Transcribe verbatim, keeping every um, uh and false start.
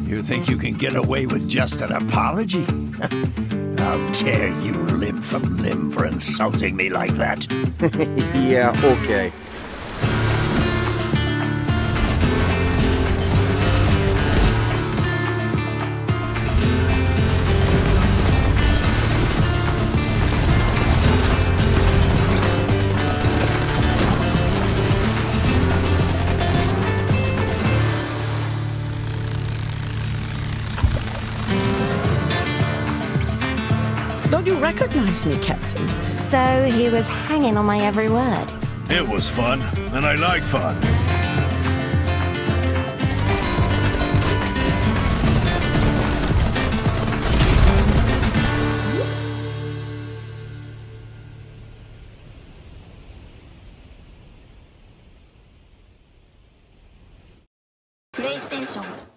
You think you can get away with just an apology? I'll tear you limb from limb for insulting me like that. Yeah, okay. Recognize me, Captain. So he was hanging on my every word. It was fun, and I like fun. PlayStation.